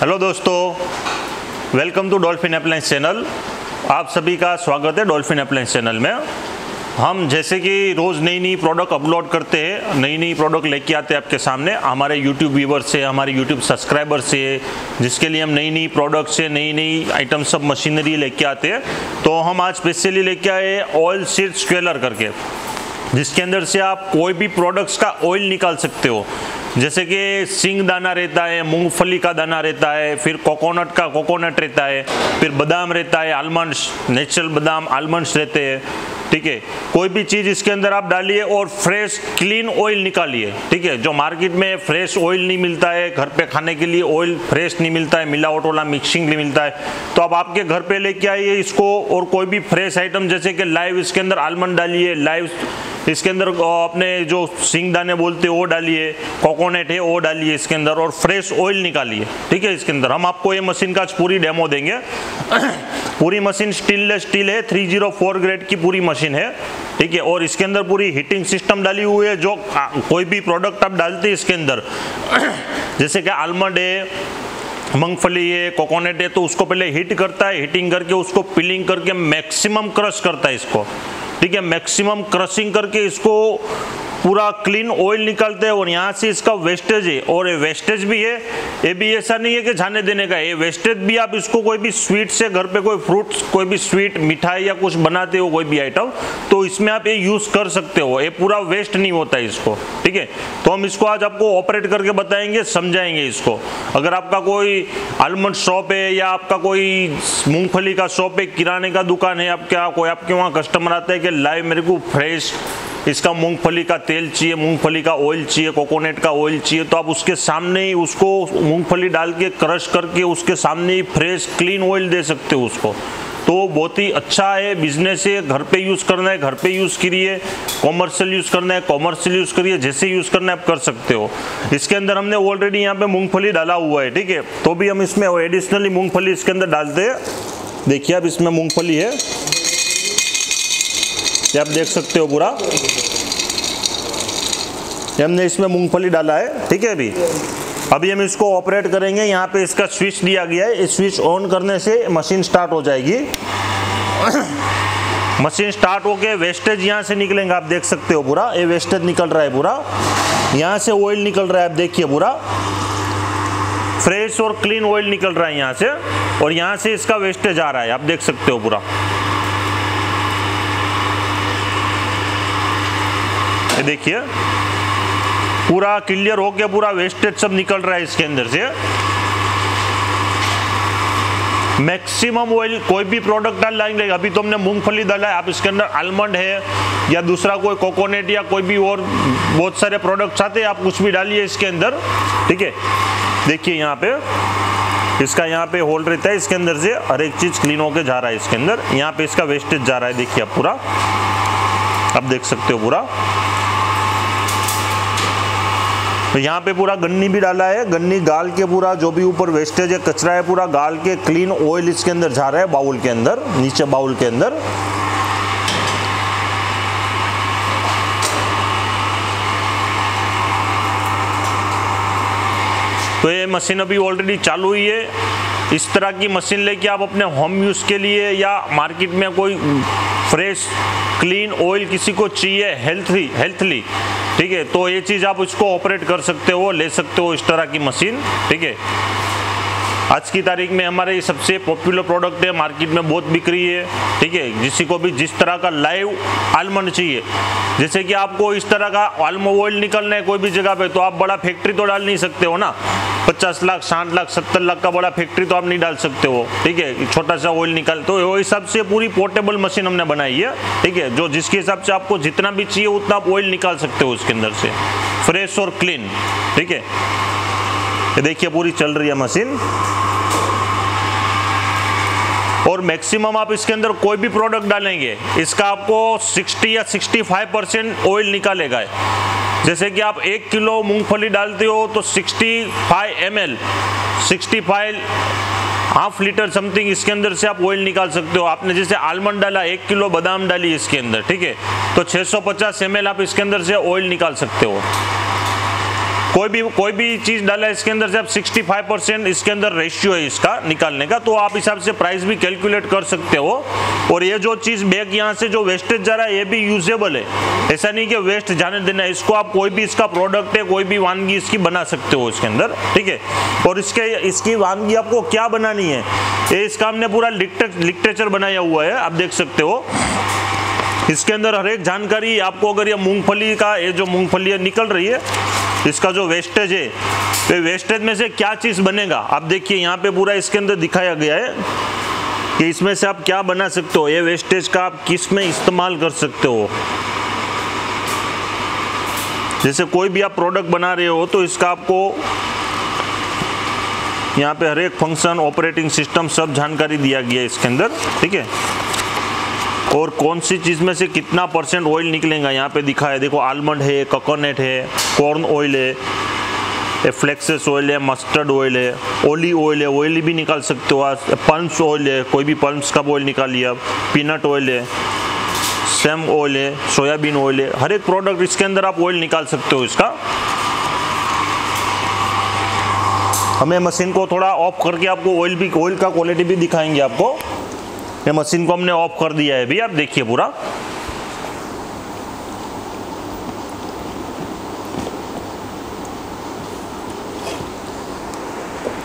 Hello दोस्तों, welcome to Dolphin appliance channel. आप सभी का स्वागत है डॉल्फिन अप्लायंस चैनल में। हम जैसे कि रोज़ नई नई प्रोडक्ट अपलोड करते हैं, नई नई प्रोडक्ट लेके आते हैं आपके सामने। हमारे यूट्यूब व्यूवर से, हमारे यूट्यूब सब्सक्राइबर से, जिसके लिए हम नई नई प्रोडक्ट से नई नई आइटम सब मशीनरी लेके आते हैं। तो हम आज स्पेशली लेके आए ऑयल सीड स्क्वेलर करके, जिसके अंदर से आप कोई भी प्रोडक्ट्स का ऑयल निकाल सकते हो। जैसे कि सिंग दाना रहता है, मूंगफली का दाना रहता है, फिर कोकोनट का कोकोनट रहता है, फिर बादाम रहता है, आलमंड्स, नेचुरल बादाम आलमंड्स रहते हैं। ठीक है, कोई भी चीज़ इसके अंदर आप डालिए और फ्रेश क्लीन ऑयल निकालिए। ठीक है, जो मार्केट में फ्रेश ऑयल नहीं मिलता है, घर पे खाने के लिए ऑयल फ्रेश नहीं मिलता है, मिलावट वाला मिक्सिंग नहीं मिलता है, तो आप आपके घर पे लेके आइए इसको। और कोई भी फ्रेश आइटम जैसे कि लाइव इसके अंदर आलमंड डालिए, लाइव इसके अंदर अपने जो सिंग दाने बोलते हैं वो डालिए, कोकोनट है वो डालिए इसके अंदर और फ्रेश ऑयल निकालिए। ठीक है, इसके अंदर हम आपको ये मशीन का आज पूरी डेमो देंगे। पूरी मशीन स्टेनलेस स्टील है, 304 ग्रेड की पूरी मशीन है। ठीक है, और इसके अंदर पूरी हीटिंग सिस्टम डाली हुई है। जो कोई भी प्रोडक्ट आप डालते हैं इसके अंदर, जैसे कि आलमंड है, मूंगफली है, कोकोनट है, तो उसको पहले हीट करता है। हीटिंग करके उसको पिलिंग करके मैक्सिमम क्रश करता है इसको। ठीक है, मैक्सिमम क्रशिंग करके इसको पूरा क्लीन ऑयल निकालते हैं। और यहाँ से इसका वेस्टेज है, और ये वेस्टेज भी है, ये भी ऐसा नहीं है कि जाने देने का। ये वेस्टेज भी आप इसको कोई भी स्वीट से, घर पे कोई फ्रूट, कोई भी स्वीट मिठाई या कुछ बनाते हो, कोई भी आइटम, तो इसमें आप ये यूज़ कर सकते हो। ये पूरा वेस्ट नहीं होता है इसको। ठीक है, तो हम इसको आज आपको ऑपरेट करके बताएंगे, समझाएंगे इसको। अगर आपका कोई आलमंड शॉप है या आपका कोई मूँगफली का शॉप है, किराने का दुकान है, आपका कोई आपके वहाँ कस्टमर आता है कि लाइव मेरे को फ्रेश इसका मूंगफली का तेल चाहिए, मूंगफली का ऑयल चाहिए, कोकोनट का ऑयल चाहिए, तो आप उसके सामने ही उसको मूंगफली डाल के क्रश करके उसके सामने ही फ्रेश क्लीन ऑयल दे सकते हो उसको। तो बहुत ही अच्छा है बिजनेस है। घर पे यूज़ करना है घर पे यूज़ करिए, कॉमर्शियल यूज़ करना है कॉमर्शियल यूज़ करिए, जैसे यूज़ करना है आप कर सकते हो। इसके अंदर हमने ऑलरेडी यहाँ पे मूँगफली डाला हुआ है। ठीक है, तो भी हम इसमें एडिशनली मूँगफली इसके अंदर डालते हैं। देखिए अब इसमें मूँगफली है, ये आप देख सकते हो पूरा, ये हमने इसमें मूंगफली डाला है। ठीक है, अभी हम इसको ऑपरेट करेंगे। यहाँ पे इसका स्विच दिया गया है, इस स्विच ऑन करने से मशीन स्टार्ट हो जाएगी। मशीन स्टार्ट होके वेस्टेज यहाँ से निकलेंगे, आप देख सकते हो पूरा, ये वेस्टेज निकल रहा है पूरा, यहाँ से ऑयल निकल रहा है, आप देखिए पूरा फ्रेश और क्लीन ऑयल निकल रहा है यहाँ से। और यहाँ से इसका वेस्टेज आ रहा है, आप देख सकते हो पूरा, देखिए पूरा क्लियर हो गया, पूरा वेस्टेज सब निकल रहा है इसके अंदर से। मैक्सिमम ऑयल कोई भी प्रोडक्ट डाल लाएंगे, अभी तो हमने मूंगफली डाला है, आप इसके अंदर आलमंड है या दूसरा कोई कोकोनट या कोई भी और बहुत सारे प्रोडक्ट्स आते हैं, आप कुछ भी डालिए इसके अंदर। ठीक है, देखिए यहाँ पे इसका यहाँ पे होल्ड रहता है, इसके अंदर से हर एक चीज क्लीन होकर जा रहा है इसके अंदर। यहाँ पे इसका वेस्टेज जा रहा है, देखिए आप पूरा, आप देख सकते हो पूरा। तो यहाँ पे पूरा गन्नी भी डाला है, गन्नी गाल के पूरा जो भी ऊपर वेस्टेज है, कचरा है, पूरा गाल के क्लीन ऑयल इसके अंदर जा रहा है, बाउल के अंदर, नीचे बाउल के अंदर। तो ये मशीन अभी ऑलरेडी चालू हुई है। इस तरह की मशीन लेके आप अपने होम यूज के लिए या मार्केट में कोई फ्रेश क्लीन ऑयल किसी को चाहिए हेल्थली, ठीक है, तो ये चीज़ आप उसको ऑपरेट कर सकते हो, ले सकते हो इस तरह की मशीन। ठीक है, आज की तारीख में हमारे ये सबसे पॉपुलर प्रोडक्ट है, मार्केट में बहुत बिक्री है। ठीक है, जिसी को भी जिस तरह का लाइव आलमंड चाहिए, जैसे कि आपको इस तरह का आलमंड ऑयल निकलना है कोई भी जगह पे, तो आप बड़ा फैक्ट्री तो डाल नहीं सकते हो ना, 50 लाख 60 लाख 70 लाख का बड़ा फैक्ट्री तो आप नहीं डाल सकते हो। ठीक है, छोटा सा ऑयल निकाल, तो वो हिसाब से पूरी पोर्टेबल मशीन हमने बनाई है। ठीक है, जो जिसके हिसाब से आपको जितना भी चाहिए उतना आप ऑयल निकाल सकते हो उसके अंदर से, फ्रेश और क्लीन। ठीक है, देखिए पूरी चल रही है मशीन। और मैक्सिमम आप इसके अंदर कोई भी प्रोडक्ट डालेंगे इसका आपको 60 या 65% ऑयल निकालेगा। जैसे कि आप 1 किलो मूंगफली डालते हो तो 65 ml, 65.5 लीटर समथिंग इसके अंदर से आप ऑयल निकाल सकते हो। आपने जैसे आलमंड डाला, 1 किलो बादाम डाली इसके अंदर, ठीक है, तो 650 ml आप इसके अंदर से ऑयल निकाल सकते हो। कोई भी चीज़ डाले इसके अंदर से आप 65% इसके अंदर रेशियो है इसका निकालने का, तो आप हिसाब से प्राइस भी कैलकुलेट कर सकते हो। और ये जो चीज़ बैग यहाँ से जो वेस्टेज जा रहा है ये भी यूजेबल है, ऐसा नहीं कि वेस्ट जाने देना है इसको। आप कोई भी इसका प्रोडक्ट है, कोई भी वानगी इसकी बना सकते हो इसके अंदर, ठीक है। और इसकी वानगी आपको क्या बनानी है, ये इसका हमने पूरा लिटरेचर बनाया हुआ है, आप देख सकते हो इसके अंदर हर एक जानकारी आपको। अगर ये मूंगफली का ये जो मूंगफली निकल रही है इसका जो वेस्टेज है, तो वेस्टेज में से क्या चीज़ बनेगा आप देखिए, यहाँ पे पूरा इसके अंदर दिखाया गया है कि इसमें से आप क्या बना सकते हो, ये वेस्टेज का आप किस में इस्तेमाल कर सकते हो। जैसे कोई भी आप प्रोडक्ट बना रहे हो तो इसका आपको यहाँ पे हर एक फंक्शन, ऑपरेटिंग सिस्टम, सब जानकारी दिया गया है इसके अंदर, ठीक है। और कौन सी चीज़ में से कितना % ऑयल निकलेगा यहाँ पे दिखा है, देखो आलमंड है, कोकोनट है, कॉर्न ऑयल है, फ्लेक्सेस ऑयल है, मस्टर्ड ऑयल है, ओलिव ऑयल है, ऑयली भी निकाल सकते हो आप, पल्म्स ऑयल है, कोई भी पल्म्स का ऑयल निकालिए आप, पीनट ऑयल है, सेम ऑयल है, सोयाबीन ऑयल है, हर एक प्रोडक्ट इसके अंदर आप ऑयल निकाल सकते हो इसका। हमें मशीन को थोड़ा ऑफ करके आपको ऑयल का क्वालिटी भी दिखाएंगे आपको। ये मशीन को हमने ऑफ कर दिया है भी, आप देखिए पूरा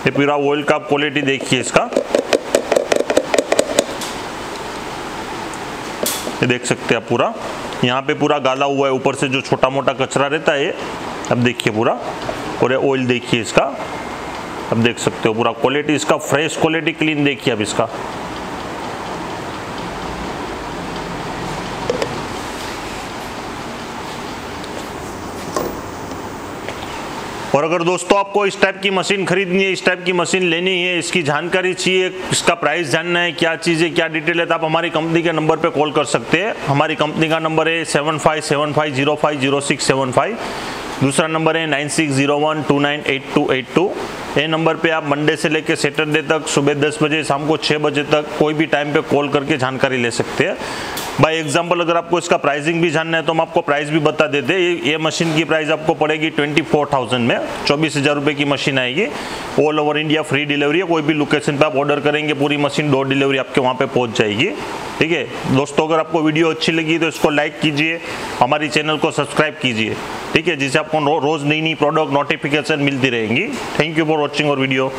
ये पूरा ऑयल का क्वालिटी देखिए इसका, ये देख सकते हैं आप पूरा, यहाँ पे पूरा गाला हुआ है, ऊपर से जो छोटा मोटा कचरा रहता है आप देखिए पूरा। और ये ऑयल देखिए इसका, आप देख सकते हो पूरा क्वालिटी इसका, फ्रेश क्वालिटी, क्लीन देखिए आप इसका। और अगर दोस्तों आपको इस टाइप की मशीन खरीदनी है, इस टाइप की मशीन लेनी है, इसकी जानकारी चाहिए, इसका प्राइस जानना है, क्या चीज़ है, क्या डिटेल है, तो आप हमारी कंपनी के नंबर पे कॉल कर सकते हैं। हमारी कंपनी का नंबर है 7575050675, दूसरा नंबर है 9601298282। ये नंबर पे आप मंडे से लेकर सैटरडे तक सुबह 10 बजे शाम को 6 बजे तक कोई भी टाइम पे कॉल करके जानकारी ले सकते हैं। बाय एग्जांपल अगर आपको इसका प्राइसिंग भी जानना है तो हम आपको प्राइस भी बता देते हैं। ये मशीन की प्राइस आपको पड़ेगी 24,000 में, 24,000 रुपये की मशीन आएगी। All over India free delivery है, कोई भी लोकेशन पर आप ऑर्डर करेंगे पूरी मशीन डोर डिलीवरी आपके वहाँ पर पहुँच जाएगी, ठीक है। दोस्तों अगर आपको वीडियो अच्छी लगी तो इसको लाइक कीजिए, हमारी चैनल को सब्सक्राइब कीजिए, ठीक है, जिससे आपको रोज़ नई नई प्रोडक्ट नोटिफिकेशन मिलती रहेंगी। थैंक यू फॉर वॉचिंग और वीडियो।